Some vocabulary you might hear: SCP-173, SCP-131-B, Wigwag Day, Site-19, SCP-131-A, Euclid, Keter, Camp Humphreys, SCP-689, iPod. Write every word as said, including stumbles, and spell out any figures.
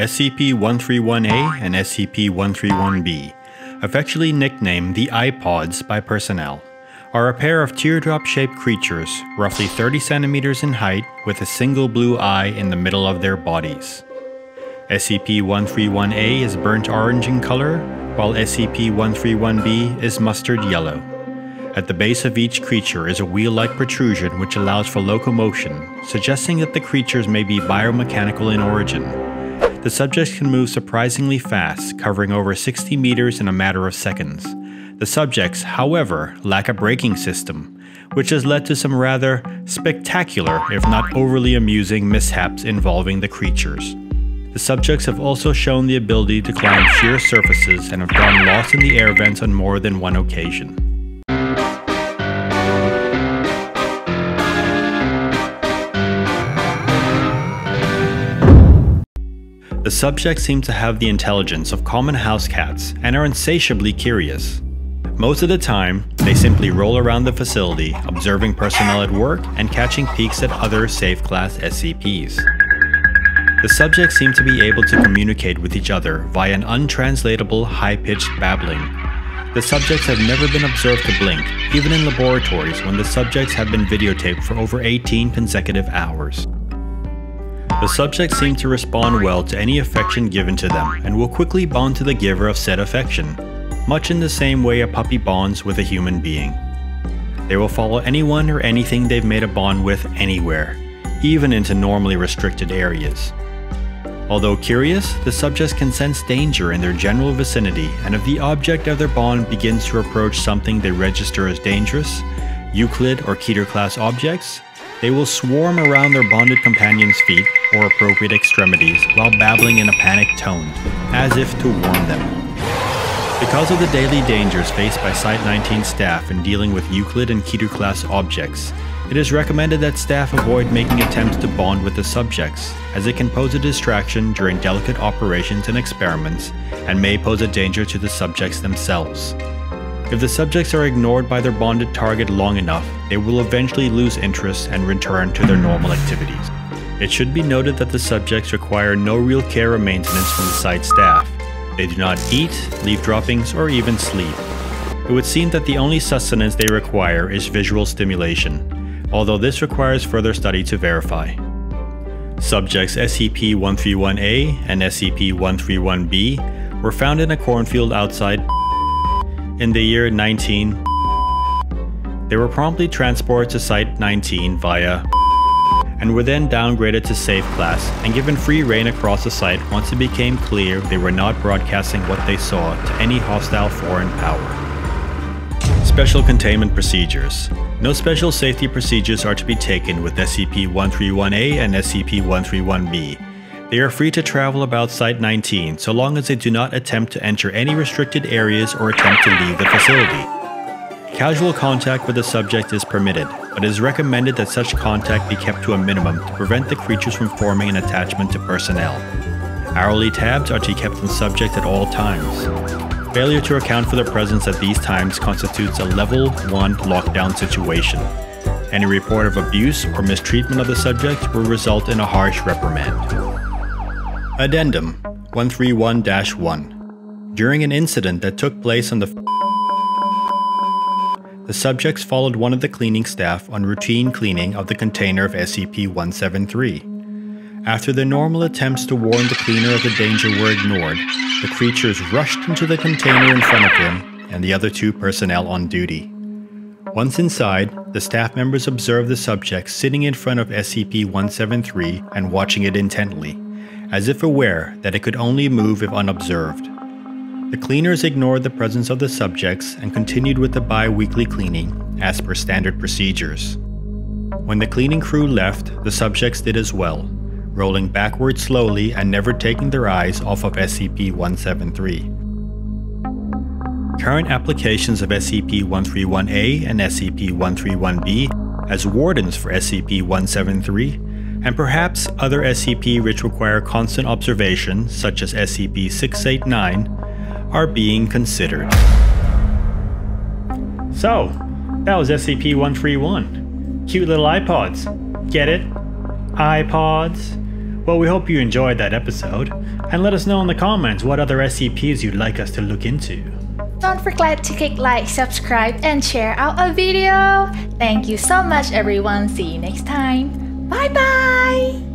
S C P one thirty-one A and S C P one thirty-one B, affectionately nicknamed the iPods by personnel, are a pair of teardrop-shaped creatures, roughly thirty centimeters in height, with a single blue eye in the middle of their bodies. S C P one thirty-one A is burnt orange in color, while S C P one thirty-one B is mustard yellow. At the base of each creature is a wheel-like protrusion which allows for locomotion, suggesting that the creatures may be biomechanical in origin. The subjects can move surprisingly fast, covering over sixty meters in a matter of seconds. The subjects, however, lack a braking system, which has led to some rather spectacular, if not overly amusing, mishaps involving the creatures. The subjects have also shown the ability to climb sheer surfaces and have gone lost in the air vents on more than one occasion. The subjects seem to have the intelligence of common house cats and are insatiably curious. Most of the time, they simply roll around the facility, observing personnel at work and catching peeks at other safe-class S C Ps. The subjects seem to be able to communicate with each other via an untranslatable, high-pitched babbling. The subjects have never been observed to blink, even in laboratories when the subjects have been videotaped for over eighteen consecutive hours. The subjects seem to respond well to any affection given to them and will quickly bond to the giver of said affection, much in the same way a puppy bonds with a human being. They will follow anyone or anything they've made a bond with anywhere, even into normally restricted areas. Although curious, the subjects can sense danger in their general vicinity, and if the object of their bond begins to approach something they register as dangerous, Euclid or Keter class objects, they will swarm around their bonded companion's feet or appropriate extremities while babbling in a panicked tone, as if to warn them. Because of the daily dangers faced by Site nineteen staff in dealing with Euclid and Keter class objects, it is recommended that staff avoid making attempts to bond with the subjects, as it can pose a distraction during delicate operations and experiments, and may pose a danger to the subjects themselves. If the subjects are ignored by their bonded target long enough, they will eventually lose interest and return to their normal activities. It should be noted that the subjects require no real care or maintenance from the site staff. They do not eat, leave droppings, or even sleep. It would seem that the only sustenance they require is visual stimulation, although this requires further study to verify. Subjects S C P one thirty-one A and S C P one thirty-one B were found in a cornfield outside in the year nineteen, they were promptly transported to Site nineteen via and were then downgraded to Safe Class and given free rein across the site once it became clear they were not broadcasting what they saw to any hostile foreign power. Special Containment Procedures. No special safety procedures are to be taken with S C P one thirty-one A and S C P one thirty-one B. They are free to travel about Site nineteen so long as they do not attempt to enter any restricted areas or attempt to leave the facility. Casual contact with the subject is permitted, but it is recommended that such contact be kept to a minimum to prevent the creatures from forming an attachment to personnel. Hourly tabs are to be kept on subject at all times. Failure to account for their presence at these times constitutes a level one lockdown situation. Any report of abuse or mistreatment of the subject will result in a harsh reprimand. Addendum one thirty-one dash one. During an incident that took place on the the subjects followed one of the cleaning staff on routine cleaning of the container of S C P one seventy-three. After the normal attempts to warn the cleaner of the danger were ignored, the creatures rushed into the container in front of him and the other two personnel on duty. Once inside, the staff members observed the subject sitting in front of S C P one seventy-three and watching it intently, as if aware that it could only move if unobserved. The cleaners ignored the presence of the subjects and continued with the bi-weekly cleaning as per standard procedures. When the cleaning crew left, the subjects did as well, rolling backward slowly and never taking their eyes off of S C P one seventy-three. Current applications of S C P one thirty-one A and S C P one thirty-one B as wardens for S C P one seventy-three and perhaps other S C P which require constant observation, such as S C P six eighty-nine, are being considered. So, that was S C P one thirty-one. Cute little iPods. Get it? iPods? Well, we hope you enjoyed that episode, and let us know in the comments what other S C Ps you'd like us to look into. Don't forget to click like, subscribe, and share our video. Thank you so much, everyone. See you next time. Bye bye!